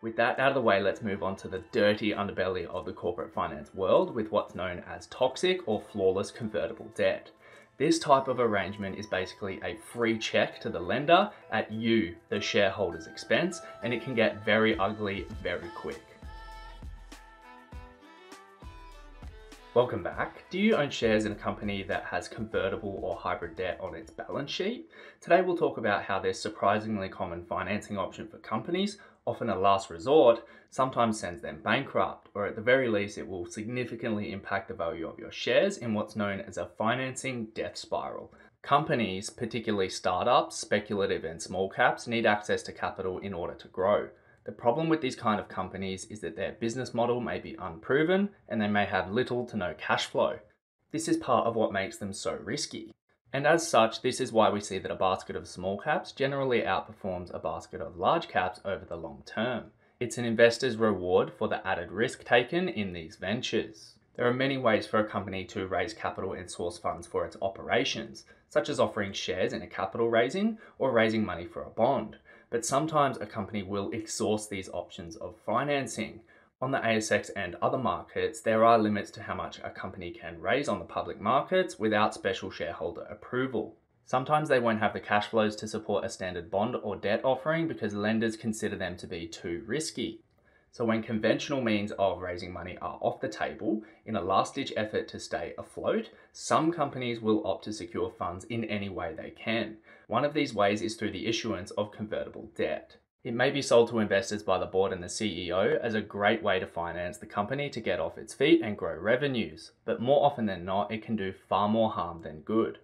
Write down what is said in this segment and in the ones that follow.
With that out of the way, let's move on to the dirty underbelly of the corporate finance world with what's known as toxic or flawless convertible debt. This type of arrangement is basically a free check to the lender at you, the shareholder's expense, and it can get very ugly very quick. Welcome back. Do you own shares in a company that has convertible or hybrid debt on its balance sheet? Today we'll talk about how this surprisingly common financing option for companies, often a last resort, sometimes sends them bankrupt, or at the very least it will significantly impact the value of your shares in what's known as a financing death spiral. Companies, particularly startups, speculative and small caps, need access to capital in order to grow. The problem with these kind of companies is that their business model may be unproven and they may have little to no cash flow. This is part of what makes them so risky. And as such, this is why we see that a basket of small caps generally outperforms a basket of large caps over the long term. It's an investor's reward for the added risk taken in these ventures. There are many ways for a company to raise capital and source funds for its operations, such as offering shares in a capital raising or raising money for a bond. But sometimes a company will exhaust these options of financing. On the ASX and other markets, there are limits to how much a company can raise on the public markets without special shareholder approval. Sometimes they won't have the cash flows to support a standard bond or debt offering because lenders consider them to be too risky. So when conventional means of raising money are off the table, in a last-ditch effort to stay afloat, some companies will opt to secure funds in any way they can. One of these ways is through the issuance of convertible debt. It may be sold to investors by the board and the CEO as a great way to finance the company to get off its feet and grow revenues, but more often than not, it can do far more harm than good.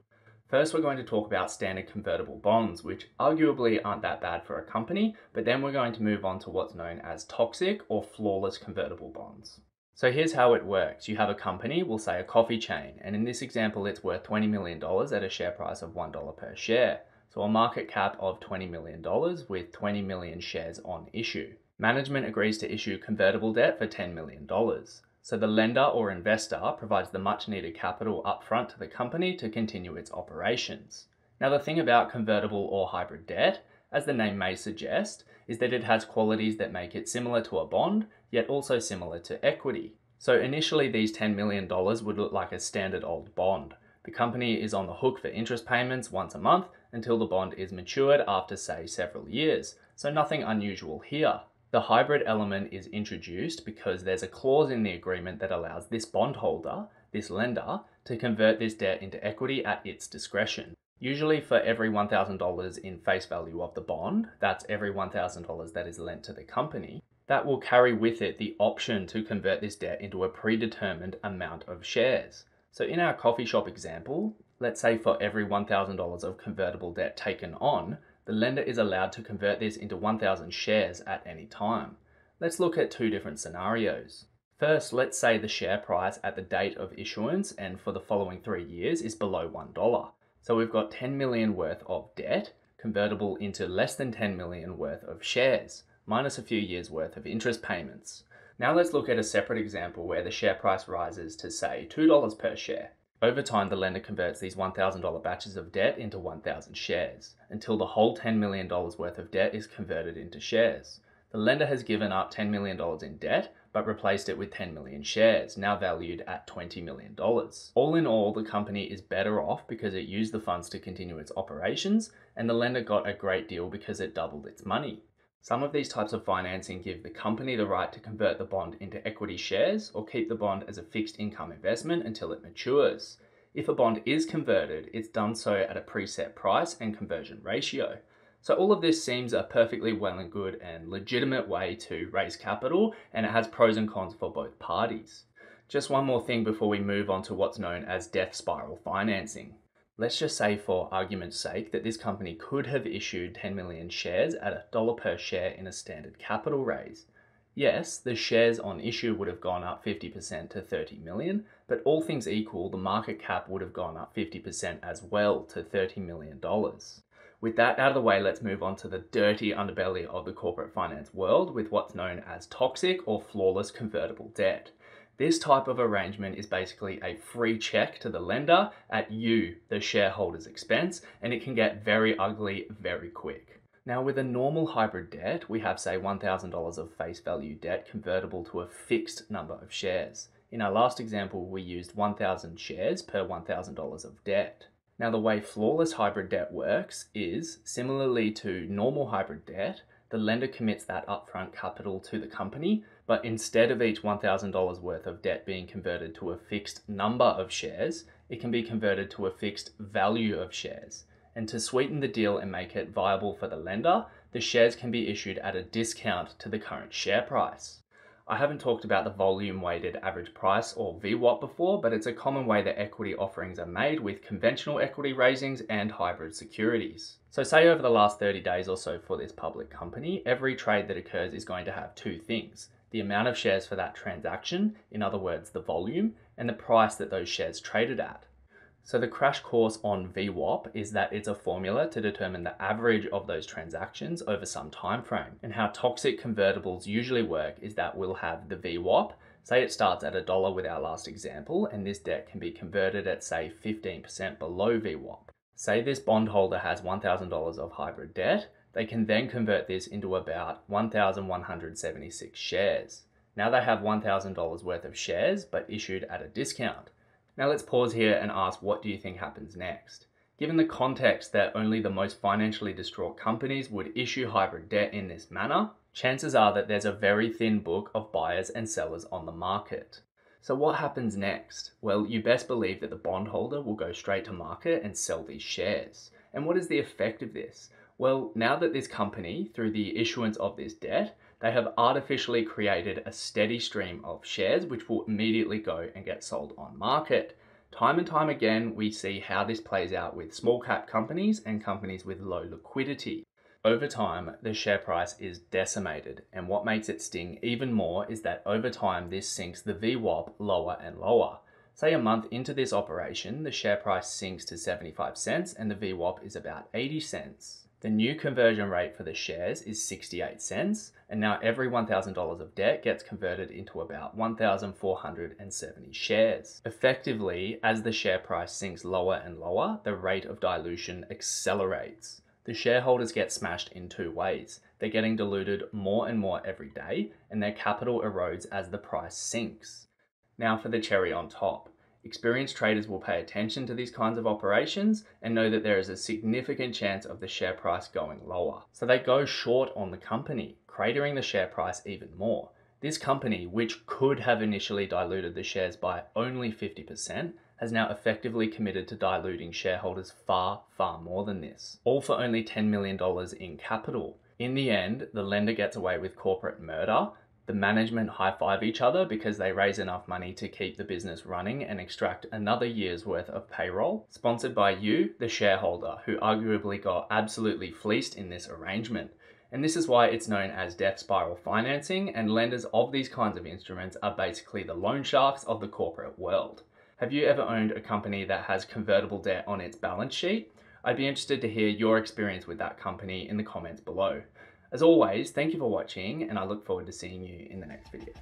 First, we're going to talk about standard convertible bonds, which arguably aren't that bad for a company, but then we're going to move on to what's known as toxic or flawless convertible bonds. So here's how it works. You have a company, we'll say a coffee chain, and in this example, it's worth $20 million at a share price of $1 per share. So a market cap of $20 million with 20 million shares on issue. Management agrees to issue convertible debt for $10 million. So the lender or investor provides the much needed capital upfront to the company to continue its operations. Now the thing about convertible or hybrid debt, as the name may suggest, is that it has qualities that make it similar to a bond, yet also similar to equity. So initially these $10 million would look like a standard old bond. The company is on the hook for interest payments once a month until the bond is matured after, say, several years. So nothing unusual here. The hybrid element is introduced because there's a clause in the agreement that allows this bondholder, this lender, to convert this debt into equity at its discretion. Usually for every $1,000 in face value of the bond, that's every $1,000 that is lent to the company, that will carry with it the option to convert this debt into a predetermined amount of shares. So in our coffee shop example, let's say for every $1,000 of convertible debt taken on, the lender is allowed to convert this into 1,000 shares at any time. Let's look at two different scenarios. First, let's say the share price at the date of issuance and for the following 3 years is below $1. So we've got 10 million worth of debt convertible into less than 10 million worth of shares, minus a few years worth of interest payments. Now let's look at a separate example where the share price rises to, say, $2 per share. Over time, the lender converts these $1,000 batches of debt into 1,000 shares, until the whole $10 million worth of debt is converted into shares. The lender has given up $10 million in debt, but replaced it with 10 million shares, now valued at $20 million. All in all, the company is better off because it used the funds to continue its operations, and the lender got a great deal because it doubled its money. Some of these types of financing give the company the right to convert the bond into equity shares or keep the bond as a fixed income investment until it matures. If a bond is converted, it's done so at a preset price and conversion ratio. So all of this seems a perfectly well and good and legitimate way to raise capital, and it has pros and cons for both parties. Just one more thing before we move on to what's known as death spiral financing. Let's just say for argument's sake that this company could have issued 10 million shares at $1 per share in a standard capital raise. Yes, the shares on issue would have gone up 50% to 30 million, but all things equal, the market cap would have gone up 50% as well to $30 million. With that out of the way, let's move on to the dirty underbelly of the corporate finance world with what's known as toxic or flawless convertible debt. This type of arrangement is basically a free check to the lender at you, the shareholder's expense, and it can get very ugly very quick. Now with a normal hybrid debt, we have say $1,000 of face value debt convertible to a fixed number of shares. In our last example, we used 1,000 shares per $1,000 of debt. Now the way flawless hybrid debt works is, similarly to normal hybrid debt, the lender commits that upfront capital to the company, but instead of each $1,000 worth of debt being converted to a fixed number of shares, it can be converted to a fixed value of shares. And to sweeten the deal and make it viable for the lender, the shares can be issued at a discount to the current share price. I haven't talked about the volume-weighted average price or VWAP before, but it's a common way that equity offerings are made with conventional equity raisings and hybrid securities. So say over the last 30 days or so for this public company, every trade that occurs is going to have two things: the amount of shares for that transaction, in other words, the volume, and the price that those shares traded at. So the crash course on VWAP is that it's a formula to determine the average of those transactions over some time frame. And how toxic convertibles usually work is that we'll have the VWAP, say it starts at $1 with our last example, and this debt can be converted at say 15% below VWAP. Say this bondholder has $1,000 of hybrid debt, they can then convert this into about 1,176 shares. Now they have $1,000 worth of shares, but issued at a discount. Now let's pause here and ask, what do you think happens next? Given the context that only the most financially distraught companies would issue hybrid debt in this manner, chances are that there's a very thin book of buyers and sellers on the market. So what happens next? Well, you best believe that the bondholder will go straight to market and sell these shares. And what is the effect of this? Well, now that this company, through the issuance of this debt, they have artificially created a steady stream of shares which will immediately go and get sold on market. Time and time again, we see how this plays out with small cap companies and companies with low liquidity. Over time, the share price is decimated, and what makes it sting even more is that over time, this sinks the VWAP lower and lower. Say a month into this operation, the share price sinks to 75 cents and the VWAP is about 80 cents. The new conversion rate for the shares is 68 cents, and now every $1,000 of debt gets converted into about 1,470 shares. Effectively, as the share price sinks lower and lower, the rate of dilution accelerates. The shareholders get smashed in two ways. They're getting diluted more and more every day, and their capital erodes as the price sinks. Now for the cherry on top. Experienced traders will pay attention to these kinds of operations and know that there is a significant chance of the share price going lower. So they go short on the company, cratering the share price even more. This company, which could have initially diluted the shares by only 50%, has now effectively committed to diluting shareholders far, far more than this, all for only $10 million in capital. In the end, the lender gets away with corporate murder. The management high-five each other because they raise enough money to keep the business running and extract another year's worth of payroll, sponsored by you, the shareholder, who arguably got absolutely fleeced in this arrangement. And this is why it's known as death spiral financing, and lenders of these kinds of instruments are basically the loan sharks of the corporate world. Have you ever owned a company that has convertible debt on its balance sheet? I'd be interested to hear your experience with that company in the comments below. As always, thank you for watching, and I look forward to seeing you in the next video.